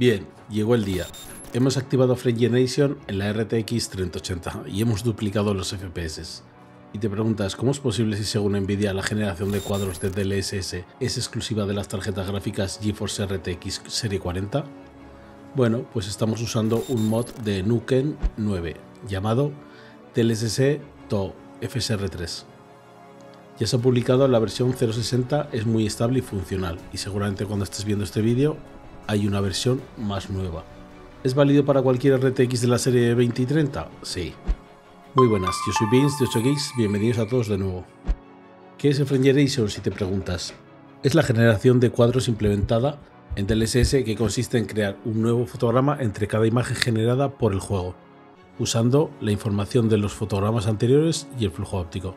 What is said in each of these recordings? Bien, llegó el día. Hemos activado Frame Generation en la RTX 3080 y hemos duplicado los FPS. Y te preguntas, ¿cómo es posible si según Nvidia la generación de cuadros de DLSS es exclusiva de las tarjetas gráficas GeForce RTX Serie 40? Bueno, pues estamos usando un mod de Nukem9 llamado DLSS to FSR3. Ya se ha publicado la versión 0.60, es muy estable y funcional, y seguramente cuando estés viendo este vídeo hay una versión más nueva. ¿Es válido para cualquier RTX de la serie 20 y 30? Sí. Muy buenas, yo soy Vince de 8Geeks, bienvenidos a todos de nuevo. ¿Qué es el Frame Generation si te preguntas? Es la generación de cuadros implementada en DLSS que consiste en crear un nuevo fotograma entre cada imagen generada por el juego, usando la información de los fotogramas anteriores y el flujo óptico.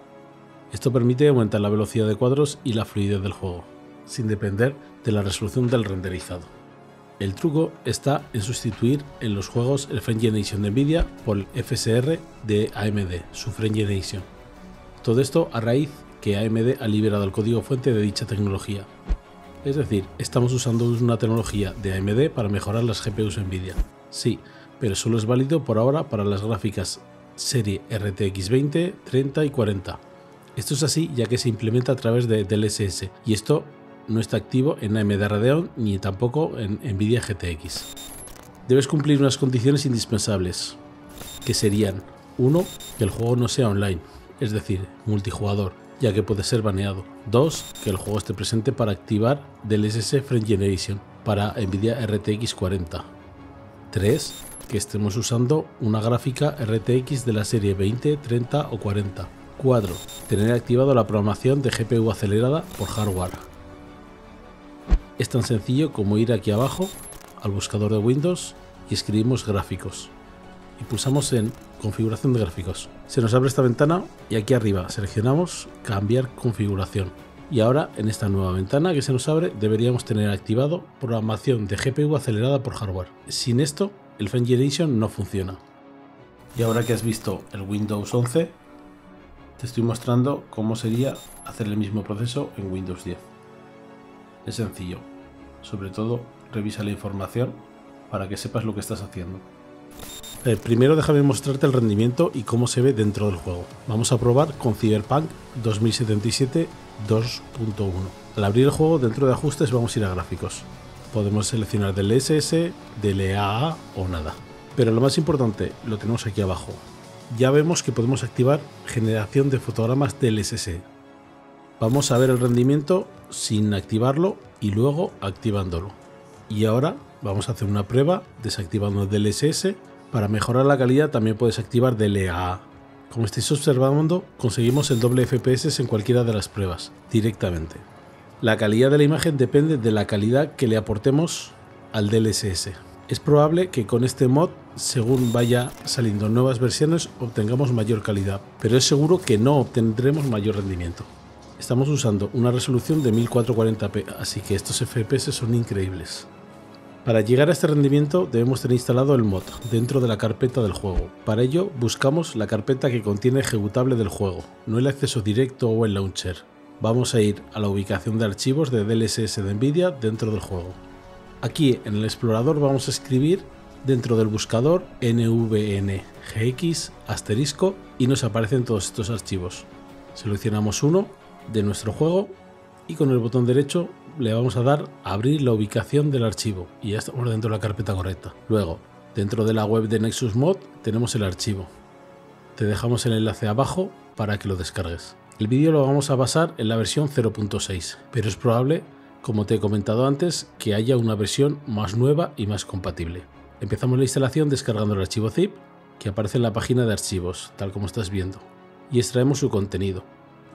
Esto permite aumentar la velocidad de cuadros y la fluidez del juego, sin depender de la resolución del renderizado. El truco está en sustituir en los juegos el Frame Generation de Nvidia por el FSR de AMD, su Frame Generation. Todo esto a raíz que AMD ha liberado el código fuente de dicha tecnología. Es decir, estamos usando una tecnología de AMD para mejorar las GPUs Nvidia. Sí, pero solo es válido por ahora para las gráficas serie RTX 20, 30 y 40. Esto es así ya que se implementa a través de DLSS y esto no está activo en AMD Radeon ni tampoco en Nvidia GTX. Debes cumplir unas condiciones indispensables, que serían 1. Que el juego no sea online, es decir, multijugador, ya que puede ser baneado. 2. Que el juego esté presente para activar DLSS Frame Generation para Nvidia RTX 40. 3. Que estemos usando una gráfica RTX de la serie 20, 30 o 40. 4. Tener activado la programación de GPU acelerada por hardware. Es tan sencillo como ir aquí abajo al buscador de Windows y escribimos gráficos y pulsamos en configuración de gráficos. Se nos abre esta ventana y aquí arriba seleccionamos cambiar configuración y ahora en esta nueva ventana que se nos abre deberíamos tener activado programación de GPU acelerada por hardware. Sin esto el Frame Generation no funciona. Y ahora que has visto el Windows 11 te estoy mostrando cómo sería hacer el mismo proceso en Windows 10. Es sencillo, sobre todo revisa la información para que sepas lo que estás haciendo. Primero déjame mostrarte el rendimiento y cómo se ve dentro del juego. Vamos a probar con Cyberpunk 2077 2.1. Al abrir el juego dentro de ajustes vamos a ir a gráficos. Podemos seleccionar DLSS, DLAA o nada. Pero lo más importante lo tenemos aquí abajo. Ya vemos que podemos activar generación de fotogramas DLSS. Vamos a ver el rendimiento sin activarlo y luego activándolo. Y ahora vamos a hacer una prueba desactivando DLSS. Para mejorar la calidad también puedes activar DLAA. Como estáis observando, conseguimos el doble FPS en cualquiera de las pruebas directamente. La calidad de la imagen depende de la calidad que le aportemos al DLSS. Es probable que con este mod, según vaya saliendo nuevas versiones, obtengamos mayor calidad, pero es seguro que no obtendremos mayor rendimiento. Estamos usando una resolución de 1440p, así que estos FPS son increíbles. Para llegar a este rendimiento debemos tener instalado el mod dentro de la carpeta del juego. Para ello buscamos la carpeta que contiene ejecutable del juego, no el acceso directo o el launcher. Vamos a ir a la ubicación de archivos de DLSS de Nvidia dentro del juego. Aquí en el explorador vamos a escribir dentro del buscador NVNGX * y nos aparecen todos estos archivos. Seleccionamos uno de nuestro juego y con el botón derecho le vamos a dar a abrir la ubicación del archivo y ya estamos dentro de la carpeta correcta. Luego, dentro de la web de Nexus Mods tenemos el archivo. Te dejamos el enlace abajo para que lo descargues. El vídeo lo vamos a basar en la versión 0.6, pero es probable, como te he comentado antes, que haya una versión más nueva y más compatible. Empezamos la instalación descargando el archivo zip que aparece en la página de archivos, tal como estás viendo, y extraemos su contenido.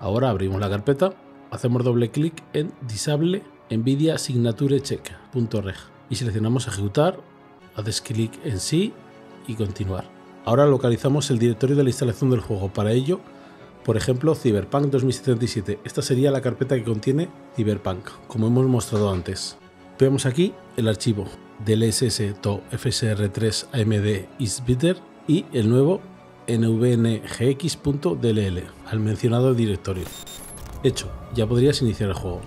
Ahora abrimos la carpeta, hacemos doble clic en Disable Nvidia Signature Check.reg y seleccionamos Ejecutar, haces clic en Sí y Continuar. Ahora localizamos el directorio de la instalación del juego, para ello, por ejemplo, Cyberpunk 2077. Esta sería la carpeta que contiene Cyberpunk, como hemos mostrado antes. Vemos aquí el archivo DLSS to FSR3 AMD is better y el nuevo NVNGX.dll al mencionado directorio. Hecho, ya podrías iniciar el juego.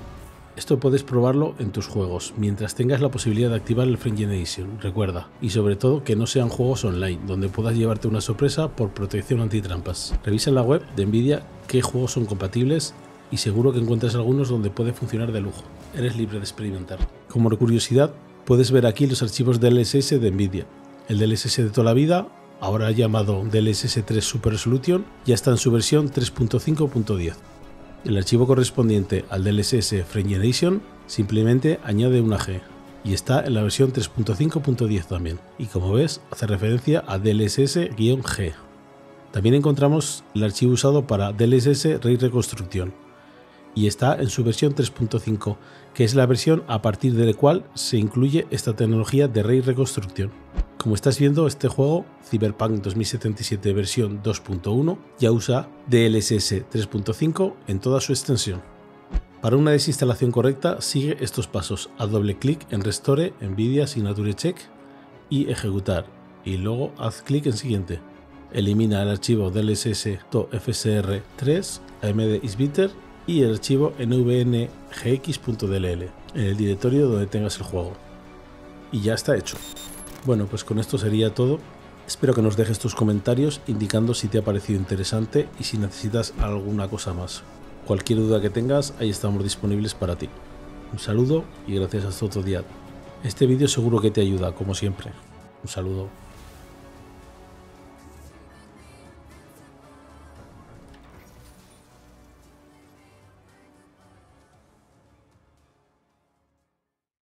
Esto puedes probarlo en tus juegos, mientras tengas la posibilidad de activar el Frame Generation, recuerda, y sobre todo que no sean juegos online, donde puedas llevarte una sorpresa por protección antitrampas. Revisa en la web de Nvidia qué juegos son compatibles y seguro que encuentras algunos donde puede funcionar de lujo. Eres libre de experimentar. Como curiosidad, puedes ver aquí los archivos DLSS de Nvidia. El DLSS de toda la vida, ahora llamado DLSS 3 Super Resolution, ya está en su versión 3.5.10. El archivo correspondiente al DLSS Frame Generation simplemente añade una G y está en la versión 3.5.10 también, y como ves hace referencia a DLSS-G. También encontramos el archivo usado para DLSS Ray Reconstruction y está en su versión 3.5, que es la versión a partir de la cual se incluye esta tecnología de Ray Reconstruction. Como estás viendo, este juego, Cyberpunk 2077 versión 2.1, ya usa DLSS 3.5 en toda su extensión. Para una desinstalación correcta, sigue estos pasos. Haz doble clic en Restore, Nvidia Signature Check y Ejecutar, y luego haz clic en Siguiente. Elimina el archivo DLSS to FSR3, AMD is bitter, y el archivo NVNGX.dll en el directorio donde tengas el juego. Y ya está hecho. Bueno, pues con esto sería todo. Espero que nos dejes tus comentarios indicando si te ha parecido interesante y si necesitas alguna cosa más. Cualquier duda que tengas, ahí estamos disponibles para ti. Un saludo y gracias hasta otro día. Este vídeo seguro que te ayuda, como siempre. Un saludo.